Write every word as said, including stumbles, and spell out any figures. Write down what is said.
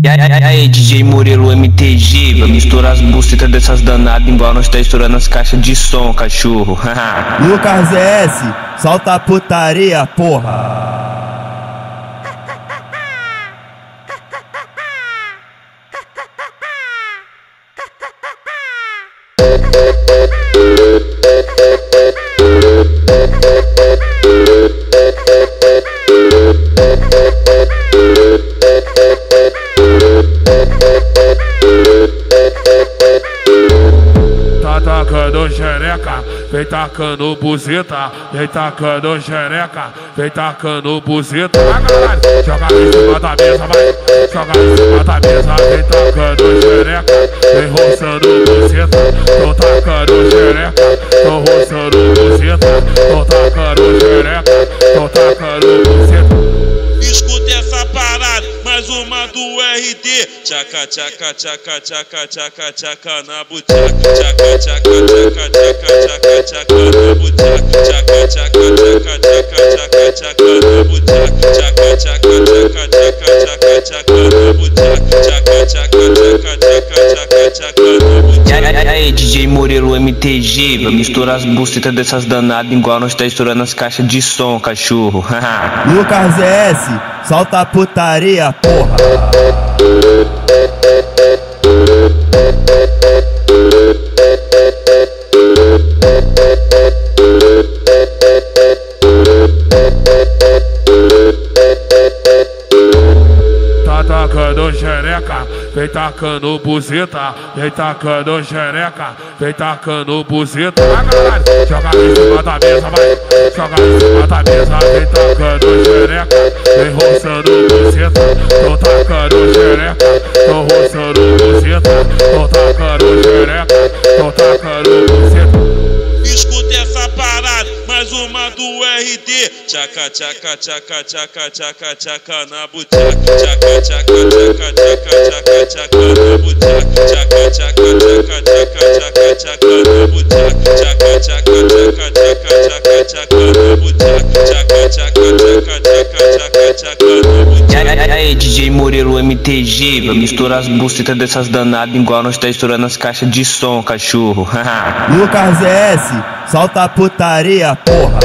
E aí, aí, aí, D J Murilo M T G, vai misturar as bucetas dessas danadas, igual nós tá estourando as caixas de som, cachorro. Lucas Z S, solta a putaria, porra. Tá tacando xereca, vem tacando buzeta, vem tacando xereca, vem tacando buzeta. Ah, caralho, joga em cima da mesa, vai, joga em cima da mesa, vem tacando xereca, vem roçando buzeta. Tô tacando xereca, tô roçando buzeta, tô tacando xereca, tô tacando buzeta. Escuta essa parada, mais uma do R D. Tchaca, tchaca, tchaca, tchaca, tchaca, tchaca na butaca. Tchaca, tchaca, tchaca, tchaca, tchaca, tchaca na butaca. Tchaca, tchaca, tchaca, tchaca, tchaca, tchaca na butaca. Tchaca, tchaca, tchaca, tchaca, tchaca, tchaca na butaca. Tchaca, tchaca, tchaca, tchaca, tchaca, tchaca na butaca. Aí, D J Murilo M T G, vai misturar as bucetas dessas danadas, igual nós tá estourando as caixas de som, cachorro. Lucas Z S, solta a putaria, porra. Tá tacando xereca, vem tacando buzeta, vem tacando xereca, vem tacando buzeta. Ah, caralho, joga em cima da mesa, vai, joga em cima da mesa, vem tacando xereca, vem roçando buzeta. Tô tacando xereca, tô roçando buzeta, tô tacando xereca, tô tacando buzeta. Escuta essa parada, mais uma do R D. Tchaca, tchaca, tchaca, tchaca, tchaca, tchaca na butaca. Tchaca, tchaca, tchaca, tchaca, tchaca, tchaca na butaca. Tchaca, tchaca, tchaca, tchaca, tchaca, tchaca na butaca. Tchaca, tchaca, tchaca, tchaca, tchaca, tchaca na butaca. Tchaca, tchaca, tchaca, tchaca, tchaca, tchaca na butaca. Aí, D J Murilo M T G, vai misturar as bucetas dessas danadas, igual nós tá estourando as caixas de som, cachorro. Lucas Z S, solta a putaria, porra.